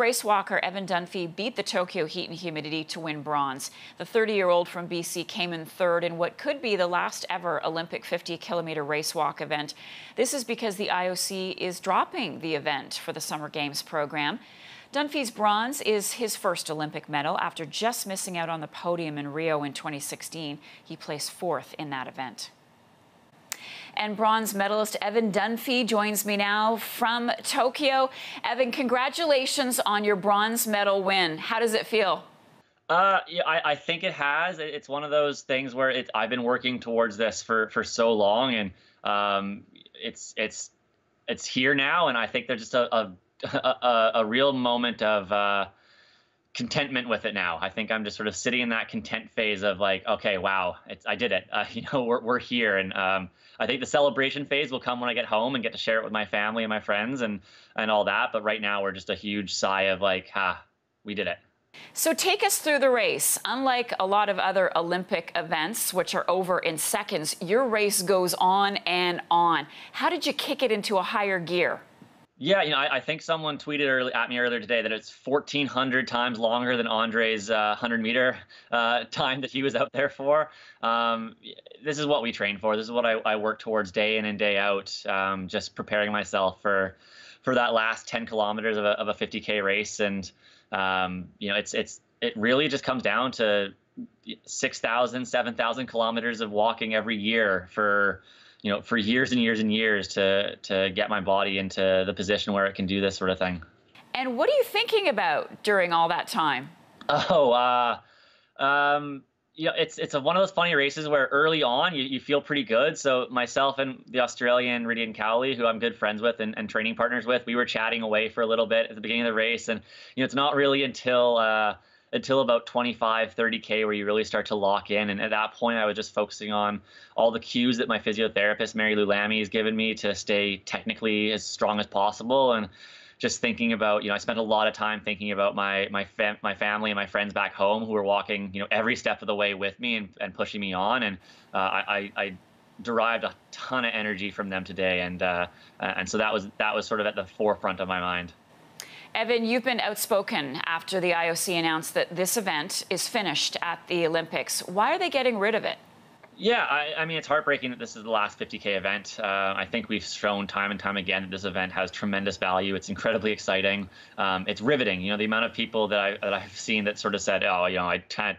Race walker Evan Dunfee beat the Tokyo heat and humidity to win bronze. The 30-year-old from BC came in third in what could be the last ever Olympic 50-kilometer race walk event. This is because the IOC is dropping the event for the Summer Games program. Dunfee's bronze is his first Olympic medal after just missing out on the podium in Rio in 2016. He placed fourth in that event. And bronze medalist Evan Dunfee joins me now from Tokyo. Evan, congratulations on your bronze medal win. How does it feel? Yeah, I think it has. It's one of those things where I've been working towards this for so long, and it's here now. And I think there's just a real moment of contentment with it now. I think I'm just sort of sitting in that content phase of like, okay, wow, I did it. We're here, and I think the celebration phase will come when I get home and get to share it with my family and my friends and all that. But right now, we're just a huge sigh of like, we did it. So take us through the race. Unlike a lot of other Olympic events, which are over in seconds, your race goes on and on. How did you kick it into a higher gear? Yeah, I think someone tweeted at me earlier today that it's 1,400 times longer than Andre's 100-meter time that he was out there for. This is what we train for. This is what I work towards day in and day out, just preparing myself for that last 10 kilometers of a 50K race. And, it really just comes down to 6,000, 7,000 kilometers of walking every year for years and years and years to get my body into the position where it can do this sort of thing. And what are you thinking about during all that time? It's one of those funny races where early on you feel pretty good. So myself and the Australian Rydian Cowley, who I'm good friends with and training partners with, we were chatting away for a little bit at the beginning of the race. And it's not really until about 25, 30K, where you really start to lock in. And at that point, I was just focusing on all the cues that my physiotherapist, Mary Lou Lamy, has given me to stay technically as strong as possible. And just thinking about, I spent a lot of time thinking about my family and my friends back home who were walking, every step of the way with me and pushing me on. And I derived a ton of energy from them today. And so that was sort of at the forefront of my mind. Evan, you've been outspoken after the IOC announced that this event is finished at the Olympics. Why are they getting rid of it? Yeah, I mean, it's heartbreaking that this is the last 50K event. I think we've shown time and time again that this event has tremendous value. It's incredibly exciting. It's riveting. The amount of people that I've seen that sort of said, oh, I kind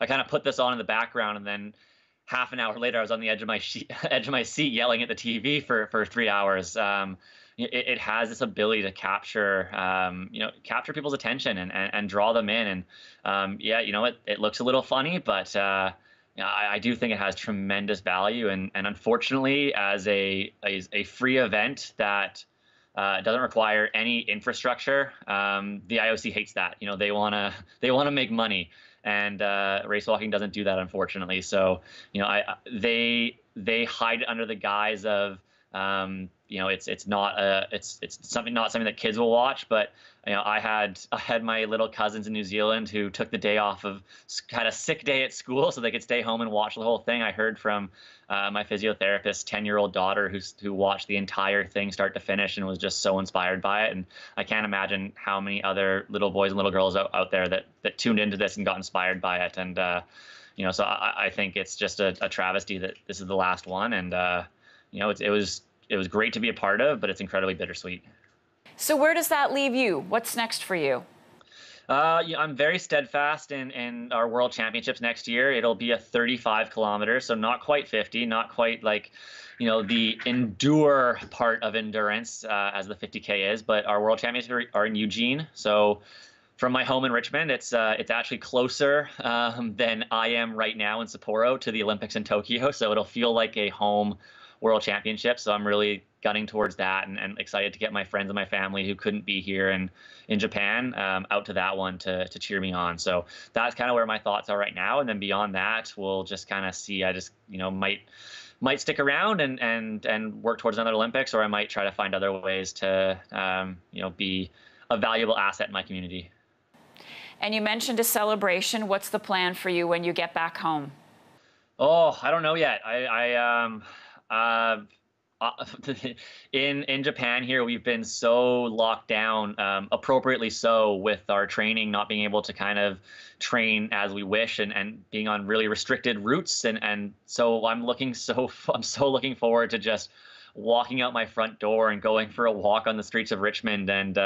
of put this on in the background, and then half an hour later I was on the edge of my seat yelling at the TV for 3 hours. It has this ability to capture people's attention and draw them in. And it looks a little funny, but I do think it has tremendous value. And unfortunately, as a free event that doesn't require any infrastructure, the IOC hates that. They wanna make money, and race walking doesn't do that, unfortunately. So they hide it under the guise of it's not something that kids will watch, but I had my little cousins in New Zealand who took the day off of had a sick day at school so they could stay home and watch the whole thing. I heard from my physiotherapist's 10-year-old daughter who watched the entire thing start to finish and was just so inspired by it. And I can't imagine how many other little boys and little girls out there that tuned into this and got inspired by it. And so I think it's just a travesty that this is the last one. And it was great to be a part of, but it's incredibly bittersweet. So where does that leave you? What's next for you? I'm very steadfast in our World Championships next year. It'll be a 35 kilometers, so not quite 50, not quite like, the endure part of endurance as the 50K is, but our World Championships are in Eugene. So from my home in Richmond, it's actually closer than I am right now in Sapporo to the Olympics in Tokyo. So it'll feel like a home World Championships, so I'm really gunning towards that and excited to get my friends and my family who couldn't be here in Japan out to that one to cheer me on. So that's kind of where my thoughts are right now, and then beyond that we'll just kind of see. I just might stick around and work towards another Olympics, or I might try to find other ways to be a valuable asset in my community. And you mentioned a celebration. What's the plan for you when you get back home? Oh, I don't know yet. I in Japan here, we've been so locked down, appropriately so, with our training, not being able to kind of train as we wish, and being on really restricted routes. And so I'm so looking forward to just walking out my front door and going for a walk on the streets of Richmond and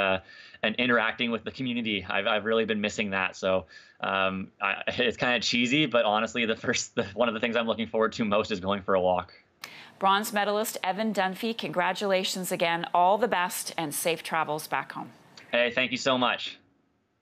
interacting with the community. I've really been missing that. So it's kind of cheesy, but honestly, one of the things I'm looking forward to most is going for a walk. Bronze medalist Evan Dunfee, congratulations again. All the best and safe travels back home. Hey, thank you so much.